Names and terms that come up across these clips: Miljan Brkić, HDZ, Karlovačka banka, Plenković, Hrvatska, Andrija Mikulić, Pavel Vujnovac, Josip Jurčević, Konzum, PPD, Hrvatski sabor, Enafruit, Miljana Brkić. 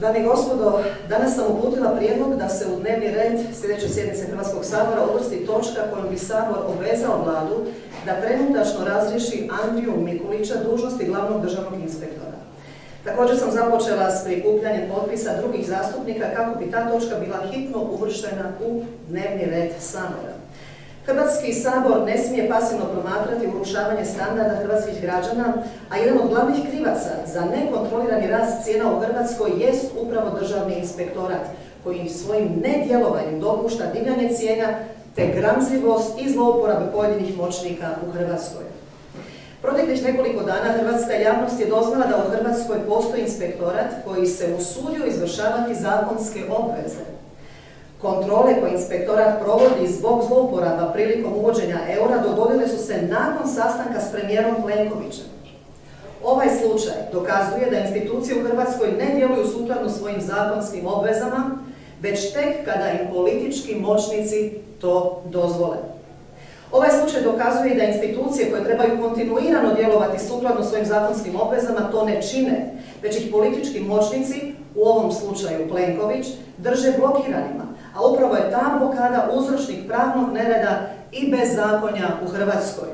Dame i gospodo, danas sam uputila prijedlog da se u dnevni red sljedeće sjednice Hrvatskog sabora uvrsti točka kojom bi Sabor obvezao Vladu da trenutačno razriješi Andriju Mikulića dužnosti glavnog državnog inspektora. Također sam započela s prikupljanjem potpisa drugih zastupnika kako bi ta točka bila hitno uvrštena u dnevni red Sabora. Hrvatski sabor ne smije pasivno promatrati urušavanje standarda hrvatskih građana, a jedan od glavnih krivaca za nekontrolirani rast cijena u Hrvatskoj jest upravo državni inspektorat, koji svojim nedjelovanjem dopušta divljanje cijena te gramzljivost i zlouporabe pojedinih moćnika u Hrvatskoj. Proteklih nekoliko dana hrvatska javnost je doznala da u Hrvatskoj postoji inspektorat koji se usudio izvršavati zakonske obveze. Kontrole koje inspektorat provodi zbog zlouporaba prilikom uvođenja eura dogodile su se nakon sastanka s premijerom Plenkovićem. Ovaj slučaj dokazuje da institucije u Hrvatskoj ne djeluju sukladno svojim zakonskim obvezama, već tek kada im politički moćnici to dozvole. Ovaj slučaj dokazuje da institucije koje trebaju kontinuirano djelovati sukladno svojim zakonskim obvezama to ne čine, već ih politički moćnici, u ovom slučaju Plenković, drže blokiranima, a upravo je ta blokada uzročnik pravnog nereda i bezakonja u Hrvatskoj.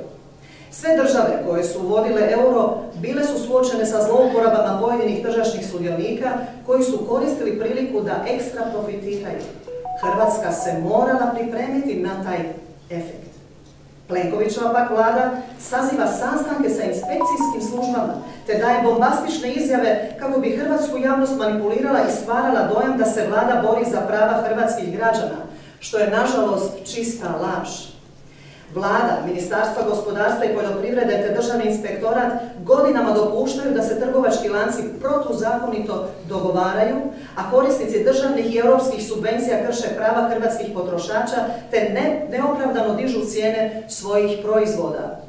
Sve države koje su uvodile euro bile su suočene sa zlouporabama pojedinih tržišnih sudionika koji su koristili priliku da ekstra profitiraju. Hrvatska se morala pripremiti na taj efekt. Plenkovićeva pak vlada saziva sastanke sa inspekcijskim službama te daje bombastične izjave kako bi hrvatsku javnost manipulirala i stvarala dojam da se vlada bori za prava hrvatskih građana, što je nažalost čista laž. Vlada, Ministarstva gospodarstva i poljoprivrede te Državni inspektorat godinama dopuštaju da se trgovački lanci protuzakonito dogovaraju, a korisnici državnih i europskih subvencija krše prava hrvatskih potrošača te neopravdano dižu cijene svojih proizvoda.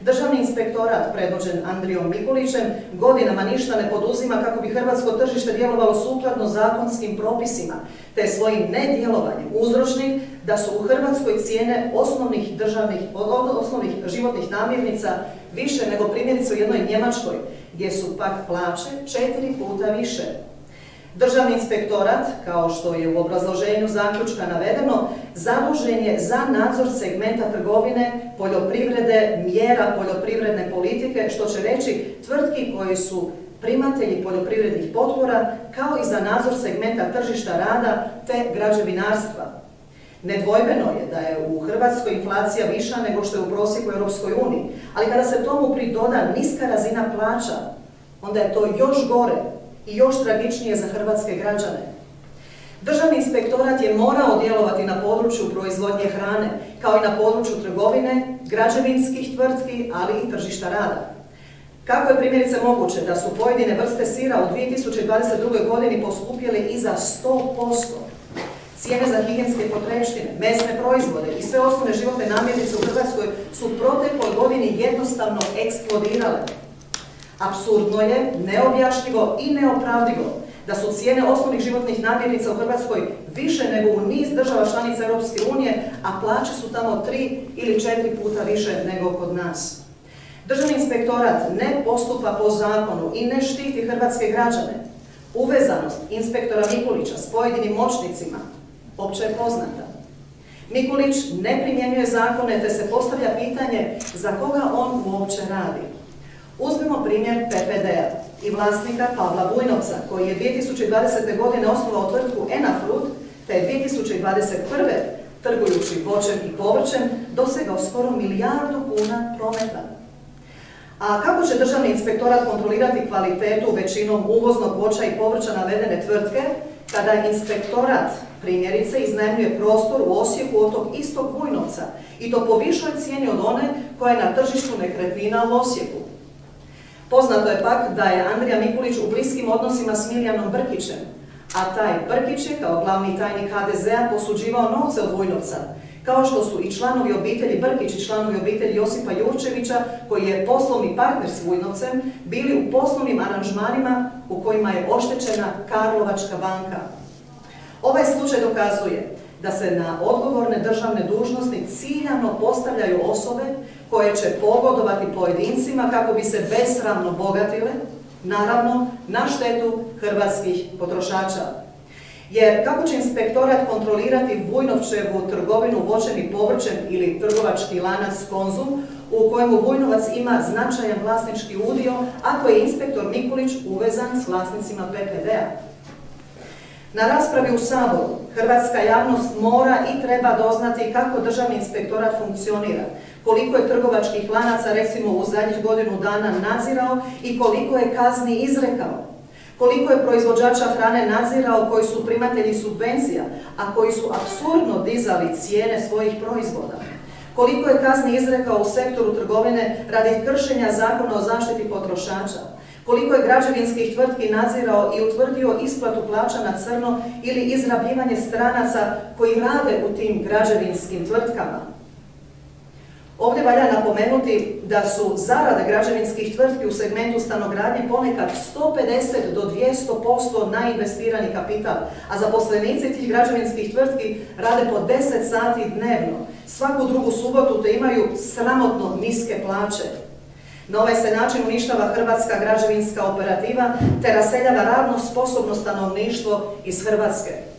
Državni inspektorat, predvođen Andrijom Mikulićem, godinama ništa ne poduzima kako bi hrvatsko tržište djelovalo sukladno zakonskim propisima, te svojim nedjelovanjem uzročnik da su u Hrvatskoj cijene osnovnih životnih namirnica više nego primjerice u jednoj Njemačkoj, gdje su pak plaće 4 puta više. Državni inspektorat, kao što je u obrazloženju zaključka navedeno, zadužen je za nadzor segmenta trgovine, poljoprivrede, mjera poljoprivredne politike, što će reći tvrtki koji su primatelji poljoprivrednih potpora, kao i za nadzor segmenta tržišta rada te građevinarstva. Nedvojbeno je da je u Hrvatskoj inflacija viša nego što je u prosjeku Europskoj uniji, ali kada se tomu pridoda niska razina plaća, onda je to još gore i još tragičnije za hrvatske građane. Državni inspektorat je morao djelovati na području proizvodnje hrane, kao i na području trgovine, građevinskih tvrtki, ali i tržišta rada. Kako je primjerice moguće da su pojedine vrste sira u 2022. godini poskupjele i za 100%? Cijene za higijenske potrepštine, mesne proizvode i sve osnovne životne namirnice u Hrvatskoj su u protekloj godini jednostavno eksplodirale. Apsurdno je, neobjašnjivo i neopravdivo da su cijene osnovnih životnih namirnica u Hrvatskoj više nego u niz država članica Europske unije, a plaće su tamo 3 ili 4 puta više nego kod nas. Državni inspektorat ne postupa po zakonu i ne štiti hrvatske građane. Uvezanost inspektora Mikulića s pojedinim moćnicima opće je poznata. Mikulić ne primjenjuje zakone te se postavlja pitanje za koga on uopće radi. Uzmimo primjer PPD-a i vlasnika Pavla Vujnovca, koji je 2020. godine osnovao tvrtku Enafruit, te je 2021. trgujući voćem i povrćem dosegao skoro milijardu kuna prometa. A kako će državni inspektorat kontrolirati kvalitetu većinom uvoznog voća i povrća navedene tvrtke, kada inspektorat primjerice iznajmljuje prostor u Osijeku od tog istog Vujnovca i to po višoj cijeni od one koja je na tržištu nekretnina u Osijeku? Poznato je pak da je Andrija Mikulić u bliskim odnosima s Miljanom Brkićem, a taj Brkić je kao glavni tajnik HDZ-a posuđivao novce od Vujnovca, kao što su i članovi obitelji Brkić i članovi obitelji Josipa Jurčevića, koji je poslovni partner s Vujnovcem, bili u poslovnim aranžmanima u kojima je oštećena Karlovačka banka. Ovaj slučaj dokazuje da se na odgovorne državne dužnosti ciljano postavljaju osobe koje će pogodovati pojedincima kako bi se besramno bogatile, naravno na štetu hrvatskih potrošača. Jer kako će inspektorat kontrolirati Vujnovčevu trgovinu voćem i povrćem ili trgovački lanac Konzum u kojemu Vujnovac ima značajan vlasnički udio ako je inspektor Mikulić uvezan s vlasnicima PPD-a? Na raspravi u Saboru hrvatska javnost mora i treba doznati kako državni inspektorat funkcionira, koliko je trgovačkih lanaca recimo u zadnjih godinu dana nadzirao i koliko je kazni izrekao. Koliko je proizvođača hrane nadzirao koji su primatelji subvencija, a koji su apsurdno dizali cijene svojih proizvoda? Koliko je kazni izrekao u sektoru trgovine radi kršenja zakona o zaštiti potrošača? Koliko je građevinskih tvrtki nadzirao i utvrdio isplatu plaća na crno ili izrabljivanje stranaca koji rade u tim građevinskim tvrtkama? Ovdje valja napomenuti da su zarade građevinskih tvrtki u segmentu stanogradnje ponekad 150 do 200% na investirani kapital, a zaposlenici tih građevinskih tvrtki rade po 10 sati dnevno, svaku drugu subotu, te imaju sramotno niske plaće. Na ovaj se način uništava hrvatska građevinska operativa te raseljava radno sposobno stanovništvo iz Hrvatske.